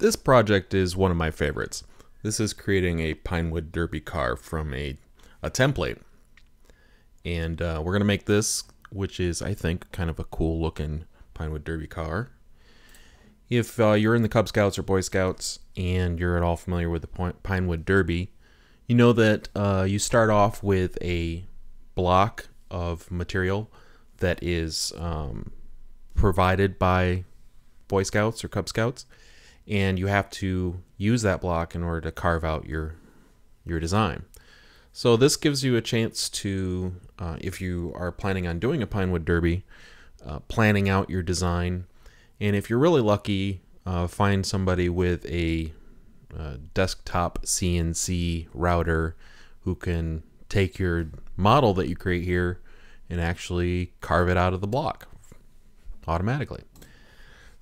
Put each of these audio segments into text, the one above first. This project is one of my favorites. This is creating a Pinewood Derby car from a template. And we're going to make this, which is, I think, kind of a cool looking Pinewood Derby car. If you're in the Cub Scouts or Boy Scouts and you're at all familiar with the Pinewood Derby, you know that you start off with a block of material that is provided by Boy Scouts or Cub Scouts, and you have to use that block in order to carve out your design. So this gives you a chance to, if you are planning on doing a Pinewood Derby, planning out your design, and if you're really lucky, find somebody with a desktop CNC router who can take your model that you create here and actually carve it out of the block automatically.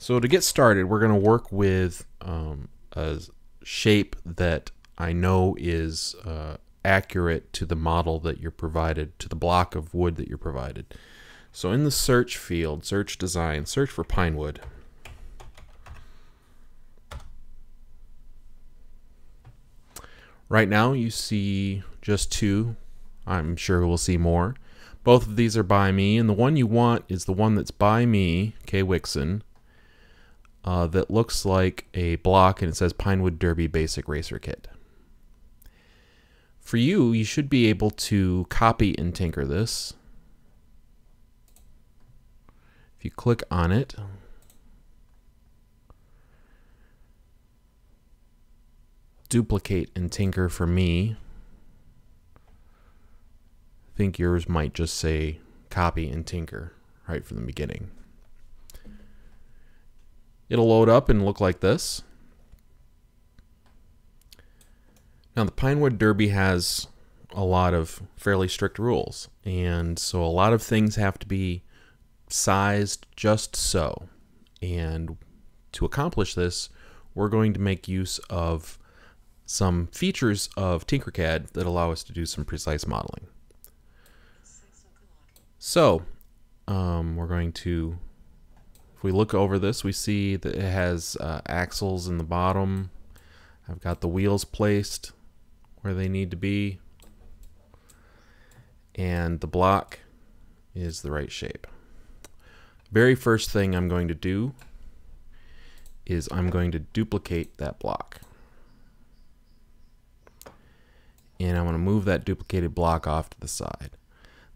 So to get started, we're going to work with a shape that I know is accurate to the model that you're provided, to the block of wood that you're provided. So in the search field, search design, search for Pinewood. Right now you see just two. I'm sure we'll see more. Both of these are by me, and the one you want is the one that's by me, K. Wixson, that looks like a block, and it says Pinewood Derby Basic Racer Kit. For you, you should be able to copy and tinker this. If you click on it, duplicate and tinker for me. I think yours might just say copy and tinker right from the beginning. It'll load up and look like this. Now the Pinewood Derby has a lot of fairly strict rules, and so a lot of things have to be sized just so, and to accomplish this we're going to make use of some features of Tinkercad that allow us to do some precise modeling. So we're going to, if we look over this, we see that it has axles in the bottom. I've got the wheels placed where they need to be, and the block is the right shape. Very first thing I'm going to do is I'm going to duplicate that block. And I want to move that duplicated block off to the side.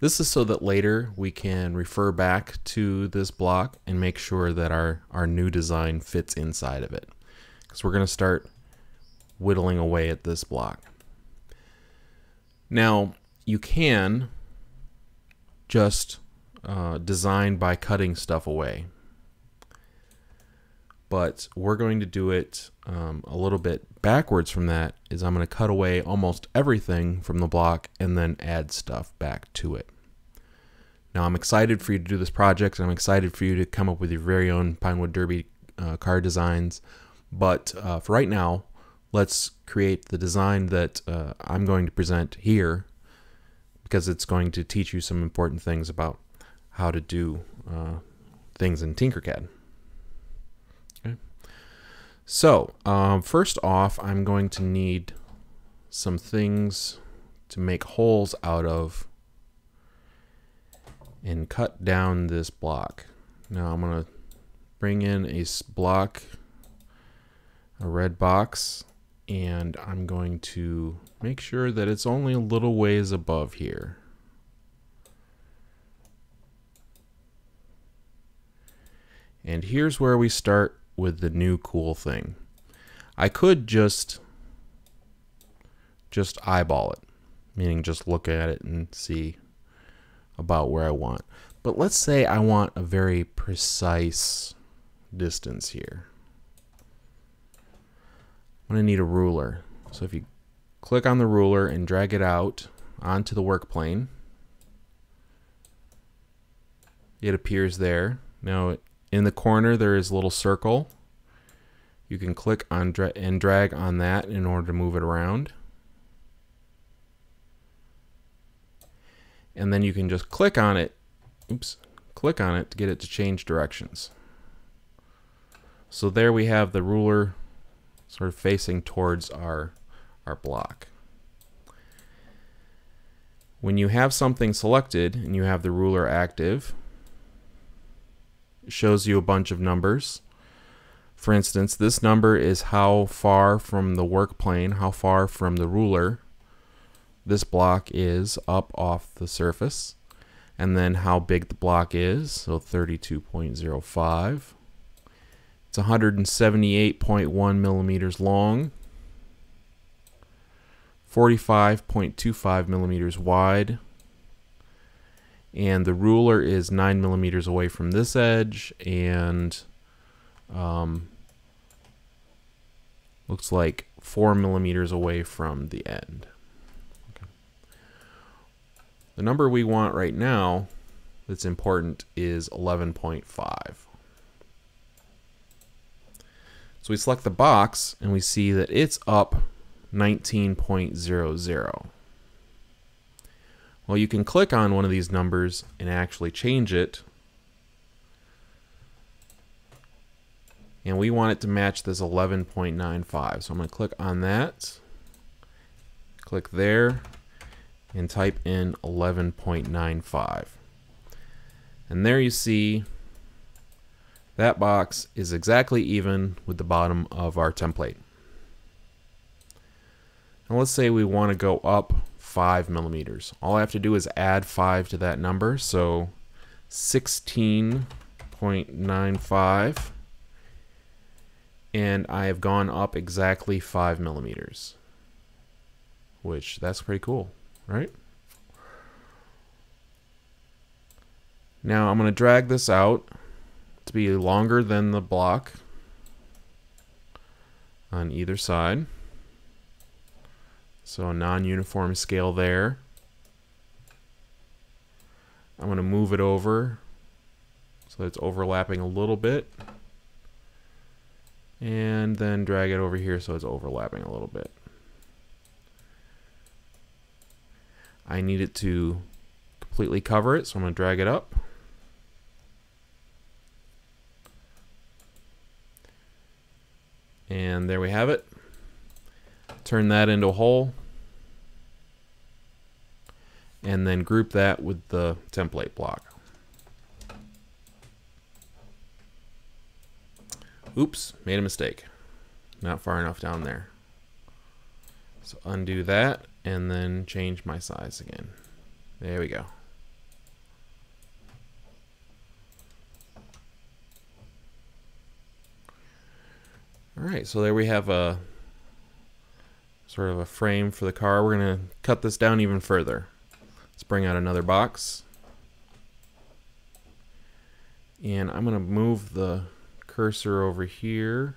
This is so that later we can refer back to this block and make sure that our new design fits inside of it. Because we're going to start whittling away at this block. Now you can just designed by cutting stuff away, but we're going to do it a little bit backwards from that. Is I'm going to cut away almost everything from the block and then add stuff back to it. Now I'm excited for you to do this project, and I'm excited for you to come up with your very own Pinewood Derby car designs, but for right now let's create the design that I'm going to present here, because it's going to teach you some important things about how to do things in Tinkercad. Okay. So first off, I'm going to need some things to make holes out of and cut down this block. Now I'm going to bring in a block, a red box, and I'm going to make sure that it's only a little ways above here. And here's where we start with the new cool thing. I could just eyeball it, meaning just look at it and see about where I want. But let's say I want a very precise distance here. I'm going to need a ruler. So if you click on the ruler and drag it out onto the work plane, it appears there. Now in the corner there is a little circle. You can click on and drag on that in order to move it around. And then you can just click on it, oops, click on it to get it to change directions. So there we have the ruler sort of facing towards our block. When you have something selected and you have the ruler active, it shows you a bunch of numbers. For instance, this number is how far from the work plane, how far from the ruler this block is up off the surface, and then how big the block is, so 32.05. It's 178.1 millimeters long, 45.25 millimeters wide, and the ruler is 9 millimeters away from this edge, and looks like 4 millimeters away from the end. Okay. The number we want right now that's important is 11.5. So we select the box and we see that it's up 19.00. Well, you can click on one of these numbers and actually change it. And we want it to match this 11.95. So I'm going to click on that, click there, and type in 11.95. And there you see that box is exactly even with the bottom of our template. Now let's say we want to go up 5 millimeters. All I have to do is add 5 to that number, so 16.95. And I have gone up exactly 5 millimeters, which that's pretty cool, right? Now I'm going to drag this out to be longer than the block on either side. So a non-uniform scale there. I'm going to move it over so it's overlapping a little bit. And then drag it over here so it's overlapping a little bit. I need it to completely cover it, so I'm going to drag it up. And there we have it. Turn that into a hole. And then group that with the template block. Oops, made a mistake. Not far enough down there. So undo that and then change my size again. There we go. Alright, so there we have a sort of a frame for the car. We're going to cut this down even further. Let's bring out another box. And I'm going to move the cursor over here